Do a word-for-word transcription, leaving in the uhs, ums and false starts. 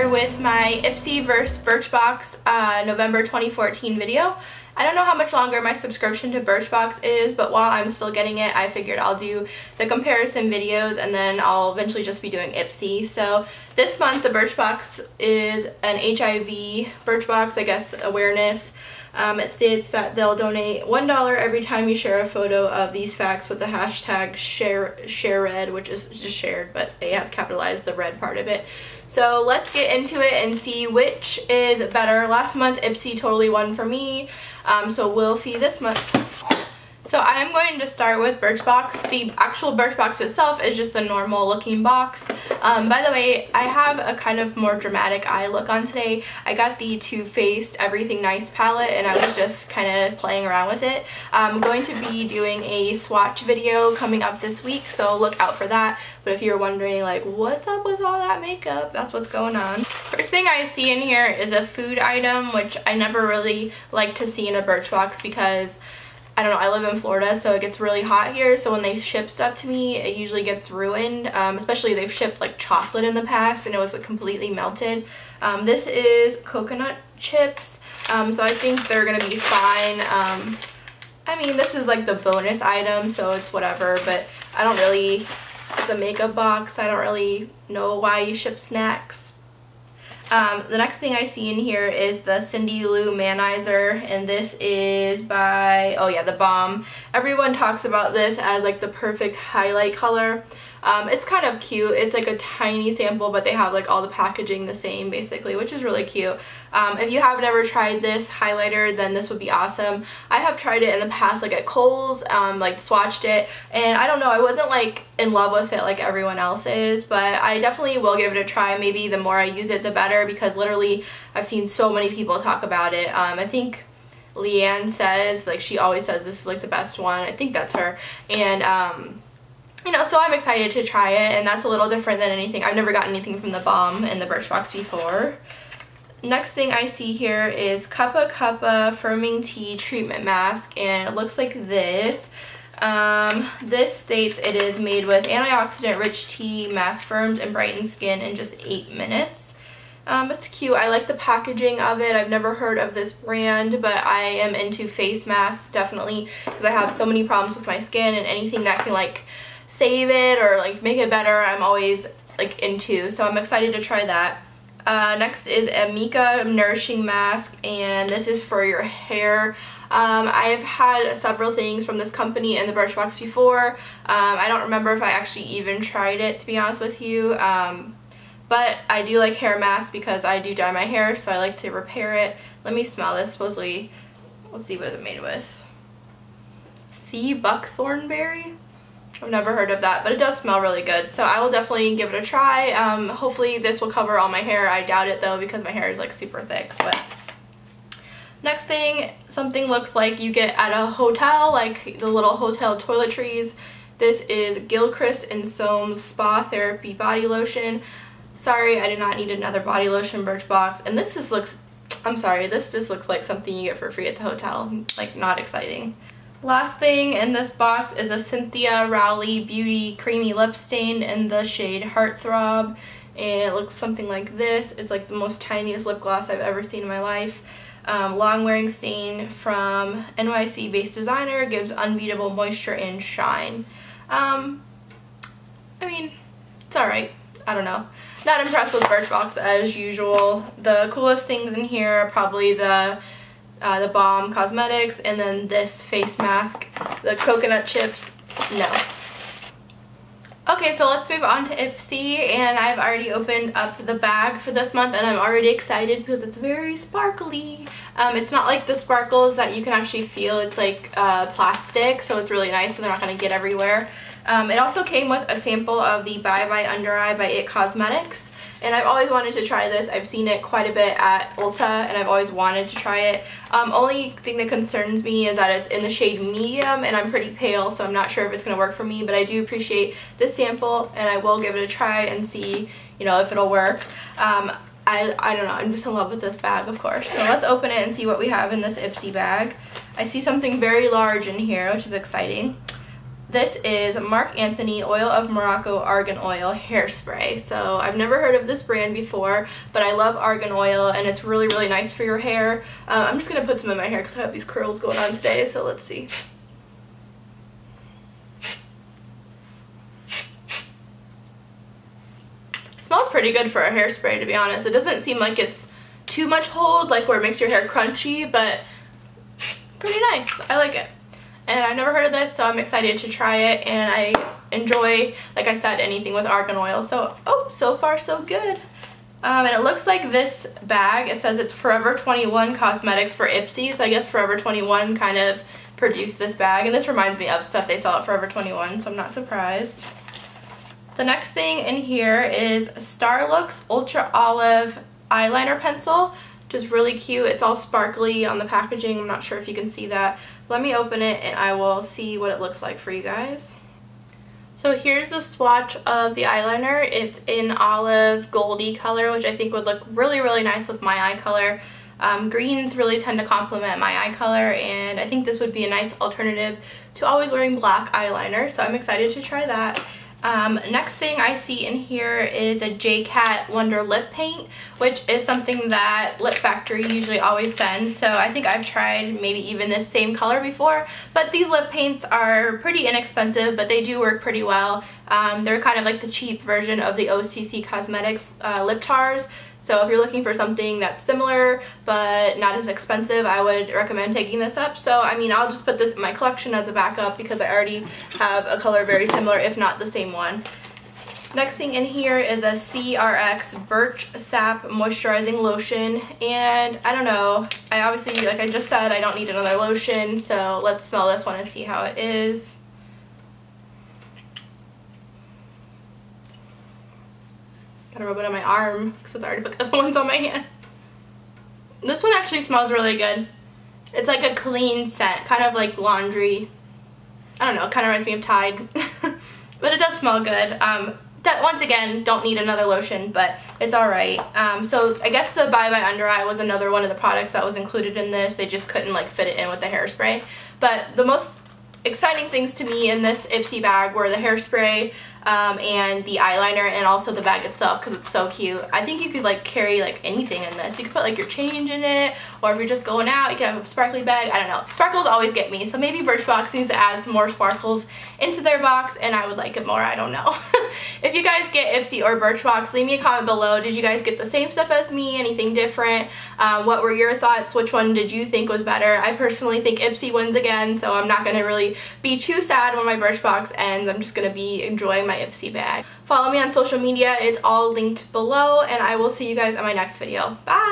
here with my Ipsy versus Birchbox uh, November twenty fourteen video. I don't know how much longer my subscription to Birchbox is, but while I'm still getting it, I figured I'll do the comparison videos and then I'll eventually just be doing Ipsy. So this month the Birchbox is an H I V Birchbox, I guess, awareness. Um, it states that they'll donate one dollar every time you share a photo of these facts with the hashtag share, share red, which is just shared, but they have capitalized the red part of it. So let's get into it and see which is better. Last month, Ipsy totally won for me, um, so we'll see this month. So I'm going to start with Birchbox. The actual Birchbox itself is just a normal looking box. Um, by the way, I have a kind of more dramatic eye look on today. I got the Too Faced Everything Nice palette and I was just kind of playing around with it. I'm going to be doing a swatch video coming up this week, so look out for that. But if you're wondering like what's up with all that makeup, that's what's going on. First thing I see in here is a food item, which I never really like to see in a Birchbox because I don't know, I live in Florida, so it gets really hot here, so when they ship stuff to me, it usually gets ruined, um, especially they've shipped like chocolate in the past and it was like, completely melted. Um, this is coconut chips, um, so I think they're gonna be fine. Um, I mean, this is like the bonus item, so it's whatever, but I don't really, it's a makeup box, I don't really know why you ship snacks. Um, the next thing I see in here is the Cindy Lou Manizer, and this is by, oh yeah, The Balm. Everyone talks about this as like the perfect highlight color. Um, it's kind of cute. It's like a tiny sample, but they have like all the packaging the same basically, which is really cute. Um, if you have never tried this highlighter, then this would be awesome. I have tried it in the past like at Kohl's, um, like swatched it, and I don't know, I wasn't like in love with it like everyone else is, but I definitely will give it a try. Maybe the more I use it the better, because literally I've seen so many people talk about it. Um, I think Leanne says, like she always says this is like the best one. I think that's her. And um, you know, so I'm excited to try it, and that's a little different than anything. I've never gotten anything from The Balm in the Birchbox before. Next thing I see here is Cuppa Cuppa Firming Tea Treatment Mask, and it looks like this. Um, this states it is made with antioxidant-rich tea, mask firms, and brightens skin in just eight minutes. Um, it's cute. I like the packaging of it. I've never heard of this brand, but I am into face masks, definitely, because I have so many problems with my skin, and anything that can, like, save it or like make it better, I'm always like into, so I'm excited to try that. Uh, next is Amica Nourishing Mask, and this is for your hair. Um, I've had several things from this company in the Birchbox before. Um, I don't remember if I actually even tried it, to be honest with you, um, but I do like hair masks because I do dye my hair, so I like to repair it. Let me smell this, supposedly, let's see what it's made with. Sea Buckthorn Berry? I've never heard of that, but it does smell really good, so I will definitely give it a try. Um, hopefully this will cover all my hair. I doubt it though, because my hair is like super thick. But next thing, something looks like you get at a hotel, like the little hotel toiletries. This is Gilchrist and Soames Spa Therapy Body Lotion. Sorry, I did not need another body lotion, Birchbox. And this just looks, I'm sorry, this just looks like something you get for free at the hotel. Like, not exciting. Last thing in this box is a Cynthia Rowley Beauty Creamy Lip Stain in the shade Heartthrob, and it looks something like this. It's like the most tiniest lip gloss I've ever seen in my life. Um, long-wearing stain from N Y C-based designer, gives unbeatable moisture and shine. Um, I mean, it's alright. I don't know. Not impressed with Birchbox as usual. The coolest things in here are probably the Uh, the Balm Cosmetics, and then this face mask. The coconut chips, no. Okay, so let's move on to Ipsy, and I've already opened up the bag for this month, and I'm already excited because it's very sparkly. Um, it's not like the sparkles that you can actually feel. It's like uh, plastic, so it's really nice, so they're not going to get everywhere. Um, it also came with a sample of the Bye Bye Under Eye by It Cosmetics. And I've always wanted to try this. I've seen it quite a bit at Ulta, and I've always wanted to try it. Um, only thing that concerns me is that it's in the shade medium, and I'm pretty pale, so I'm not sure if it's going to work for me, but I do appreciate this sample, and I will give it a try and see, you know, if it'll work. Um, I, I don't know, I'm just in love with this bag, of course. So let's open it and see what we have in this Ipsy bag. I see something very large in here, which is exciting. This is Marc Anthony Oil of Morocco Argan Oil Hairspray. So I've never heard of this brand before, but I love argan oil and it's really, really nice for your hair. Uh, I'm just going to put some in my hair because I have these curls going on today, so let's see. It smells pretty good for a hairspray, to be honest. It doesn't seem like it's too much hold, like where it makes your hair crunchy, but pretty nice. I like it. And I've never heard of this, so I'm excited to try it, and I enjoy, like I said, anything with argan oil. So, oh, so far so good. Um, and it looks like this bag, it says it's Forever twenty-one Cosmetics for Ipsy, so I guess Forever twenty-one kind of produced this bag. And this reminds me of stuff they sell at Forever twenty-one, so I'm not surprised. The next thing in here is Starlux Ultra Olive Eyeliner Pencil, which is really cute. It's all sparkly on the packaging. I'm not sure if you can see that. Let me open it and I will see what it looks like for you guys. So here's the swatch of the eyeliner. It's in olive goldy color, which I think would look really, really nice with my eye color. Um, greens really tend to complement my eye color, and I think this would be a nice alternative to always wearing black eyeliner, so I'm excited to try that. Um, next thing I see in here is a J CAT Wonder Lip Paint, which is something that Lip Factory usually always sends, so I think I've tried maybe even this same color before, but these lip paints are pretty inexpensive, but they do work pretty well. Um, they're kind of like the cheap version of the O C C Cosmetics uh, lip tars, so if you're looking for something that's similar but not as expensive, I would recommend picking this up. So I mean, I'll just put this in my collection as a backup because I already have a color very similar, if not the same one. Next thing in here is a C R X Birch Sap Moisturizing Lotion, and I don't know, I obviously, like I just said, I don't need another lotion, so let's smell this one and see how it is. Gotta rub it on my arm because I already put the other ones on my hand. This one actually smells really good. It's like a clean scent, kind of like laundry. I don't know, it kind of reminds me of Tide. But it does smell good. Um, once again, don't need another lotion, but it's alright. Um, so I guess the Bye Bye Under Eye was another one of the products that was included in this. They just couldn't like fit it in with the hairspray. But the most exciting things to me in this Ipsy bag were the hairspray um, and the eyeliner, and also the bag itself because it's so cute. I think you could like carry like anything in this. You could put like your change in it, or if you're just going out, you could have a sparkly bag. I don't know. Sparkles always get me, so maybe Birchbox needs to add some more sparkles into their box, and I would like it more. I don't know. If you guys get Ipsy or Birchbox, leave me a comment below. Did you guys get the same stuff as me? Anything different? Um, what were your thoughts? Which one did you think was better? I personally think Ipsy wins again, so I'm not going to really be too sad when my Birchbox ends. I'm just going to be enjoying my Ipsy bag. Follow me on social media. It's all linked below, and I will see you guys in my next video. Bye!